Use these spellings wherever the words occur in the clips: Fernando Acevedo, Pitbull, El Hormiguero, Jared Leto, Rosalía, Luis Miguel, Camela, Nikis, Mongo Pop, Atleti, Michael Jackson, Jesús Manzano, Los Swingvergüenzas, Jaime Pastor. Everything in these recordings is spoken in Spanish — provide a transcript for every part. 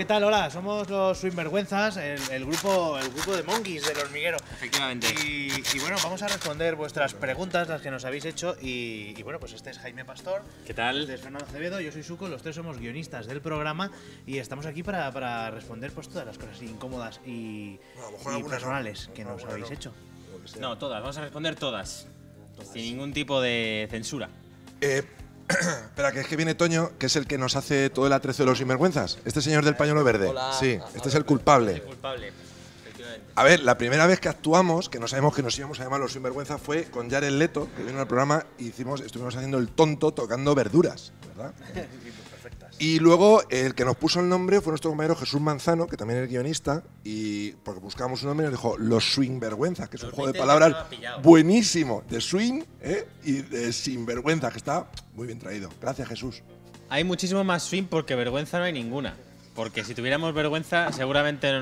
¿Qué tal? Hola, somos los Swingvergüenzas, el grupo de Monkeys del Hormiguero. Efectivamente. Y bueno, vamos a responder vuestras preguntas, las que nos habéis hecho. Y bueno, pues este es Jaime Pastor. ¿Qué tal? Este es Fernando Acevedo, yo soy Suco, los tres somos guionistas del programa y estamos aquí para responder pues todas las cosas incómodas y personales que nos habéis hecho. No, todas, vamos a responder todas. Sin ningún tipo de censura. Espera, que es que viene Toño, que es el que nos hace todo el atrezo de los sinvergüenzas. Este señor del pañuelo verde. Hola. Sí, este es el culpable. El culpable, efectivamente. A ver, la primera vez que actuamos, que no sabemos que nos íbamos a llamar los sinvergüenzas, fue con Jared Leto, que vino al programa y estuvimos haciendo el tonto tocando verduras, ¿verdad? Y luego el que nos puso el nombre fue nuestro compañero Jesús Manzano, que también es guionista, y porque buscábamos un nombre nos dijo Los Swingvergüenzas, que es un juego de palabras buenísimo, de swing y de sinvergüenza, que está muy bien traído. Gracias, Jesús. Hay muchísimo más swing porque vergüenza no hay ninguna. Porque si tuviéramos vergüenza seguramente no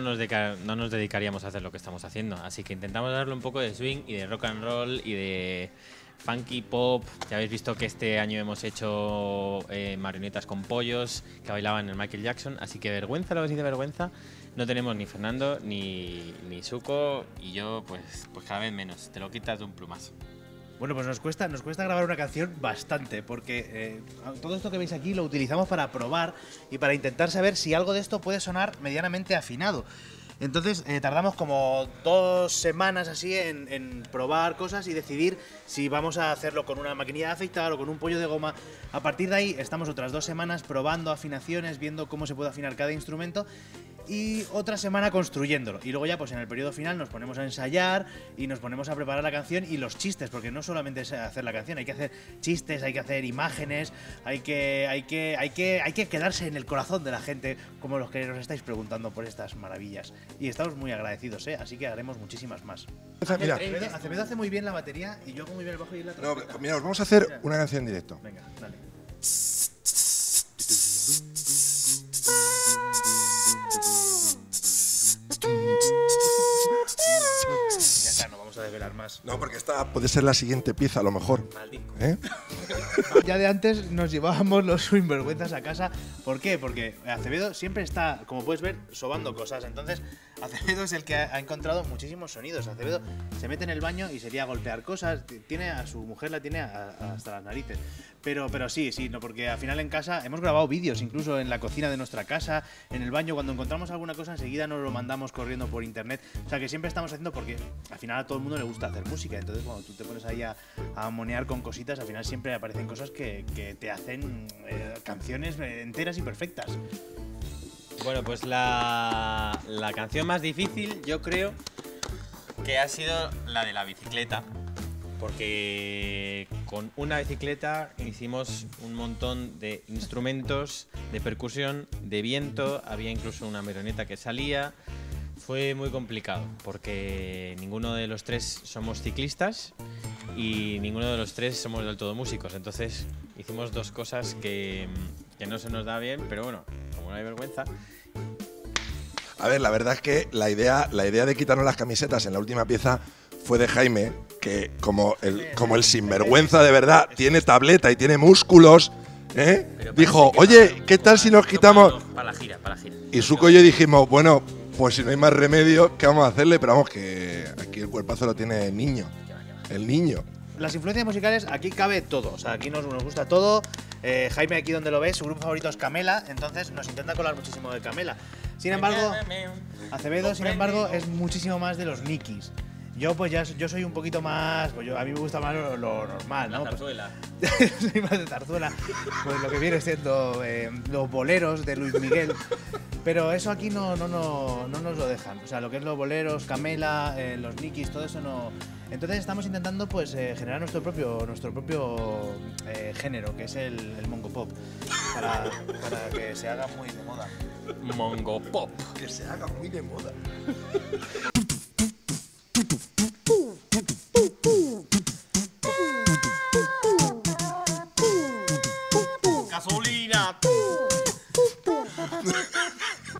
nos dedicaríamos a hacer lo que estamos haciendo. Así que intentamos darle un poco de swing y de rock and roll y de funky pop. Ya habéis visto que este año hemos hecho marionetas con pollos que bailaban el Michael Jackson. Así que vergüenza, lo que sí de vergüenza, no tenemos ni Fernando, ni Suco, y yo pues cada vez menos. Te lo quitas de un plumazo. Bueno, pues nos cuesta grabar una canción bastante, porque todo esto que veis aquí lo utilizamos para probar y para intentar saber si algo de esto puede sonar medianamente afinado. Entonces tardamos como 2 semanas así en probar cosas y decidir si vamos a hacerlo con una maquinilla de afeitar o con un pollo de goma. A partir de ahí estamos otras 2 semanas probando afinaciones, viendo cómo se puede afinar cada instrumento, y otra semana construyéndolo. Y luego ya pues en el periodo final nos ponemos a ensayar y nos ponemos a preparar la canción y los chistes, porque no solamente es hacer la canción, hay que hacer chistes, hay que hacer imágenes, hay que quedarse en el corazón de la gente, como los que nos estáis preguntando por estas maravillas. Y estamos muy agradecidos, así que haremos muchísimas más. Mira, Acevedo hace muy bien la batería y yo hago muy bien el bajo y la trompeta. No, mira, os vamos a hacer una canción en directo. Venga, dale. Desvelar más. No, porque esta puede ser la siguiente pieza, a lo mejor. Ya de antes nos llevábamos los Swingvergüenzas a casa. ¿Por qué? Porque Acevedo siempre está, como puedes ver, sobando cosas. Entonces, Acevedo es el que ha encontrado muchísimos sonidos. Acevedo se mete en el baño y sería golpear cosas. Tiene a su mujer, la tiene hasta las narices. Pero sí, no, porque al final en casa hemos grabado vídeos, incluso en la cocina de nuestra casa, en el baño. Cuando encontramos alguna cosa, enseguida nos lo mandamos corriendo por internet. O sea, que siempre estamos haciendo, porque al final a todo el mundo le gusta hacer música. Entonces, cuando tú te pones ahí a monear con cositas, al final siempre aparecen cosas que te hacen canciones enteras y perfectas. Bueno, pues la canción más difícil, yo creo, que ha sido la de la bicicleta. Porque con una bicicleta hicimos un montón de instrumentos, de percusión, de viento, había incluso una marioneta que salía. Fue muy complicado porque ninguno de los tres somos ciclistas y ninguno de los tres somos del todo músicos. Entonces hicimos 2 cosas que no se nos da bien, pero bueno, como no hay vergüenza. A ver, la verdad es que la idea de quitarnos las camisetas en la última pieza fue de Jaime, que como el sinvergüenza de verdad tiene tableta y tiene músculos, dijo, oye, ¿qué tal si nos quitamos? Para la gira. Y Suco y yo dijimos, bueno, pues si no hay más remedio, ¿qué vamos a hacerle? Pero vamos, que aquí el cuerpazo lo tiene el niño. El niño. Las influencias musicales, aquí cabe todo, o sea, aquí nos gusta todo. Jaime, aquí donde lo ves, su grupo favorito es Camela, entonces nos intenta colar muchísimo de Camela. Sin embargo, Acevedo, sin embargo, es muchísimo más de los Nikis. Yo pues yo soy un poquito más, pues a mí me gusta más lo normal, ¿no? La Zarzuela. Pues, soy más de Zarzuela, pues lo que viene siendo los boleros de Luis Miguel. Pero eso aquí no nos lo dejan, o sea, lo que es los boleros, Camela, los Nikis, todo eso no. Entonces estamos intentando pues generar nuestro propio género, que es el Mongo Pop, para que se haga muy de moda. Mongo Pop. Que se haga muy de moda.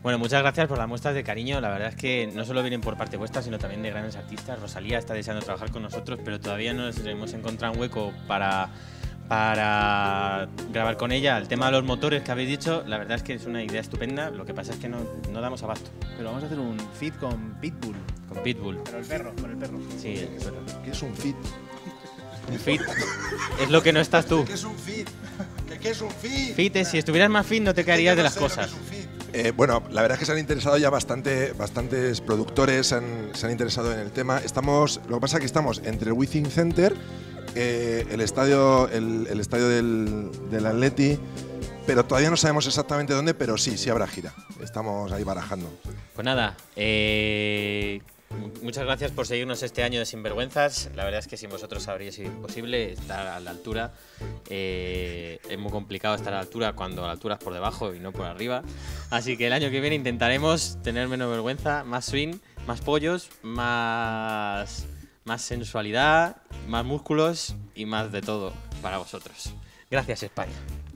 Bueno, muchas gracias por las muestras de cariño. La verdad es que no solo vienen por parte vuestra, sino también de grandes artistas. Rosalía está deseando trabajar con nosotros, pero todavía no nos hemos encontrado un hueco para para grabar con ella. El tema de los motores que habéis dicho, la verdad es que es una idea estupenda, lo que pasa es que no damos abasto. Pero vamos a hacer un feat con Pitbull. Con Pitbull. Pero el perro, con el perro. Sí, el perro. ¿Qué es un feat? Un feat es lo que no estás tú. ¿Qué es un feat? ¿Qué es un feat? Feat es, si estuvieras más fit no te quedarías de las cosas. Bueno, la verdad es que se han interesado ya bastantes productores, se han interesado en el tema. Lo que pasa es que estamos entre el Within Center, el estadio del Atleti, pero todavía no sabemos exactamente dónde, pero sí habrá gira. Estamos ahí barajando. Pues nada, muchas gracias por seguirnos este año de Sinvergüenzas. La verdad es que sin vosotros habría sido imposible estar a la altura. Es muy complicado estar a la altura cuando la altura es por debajo y no por arriba. Así que el año que viene intentaremos tener menos vergüenza, más swing, más pollos, más sensualidad, más músculos y más de todo para vosotros. Gracias, España.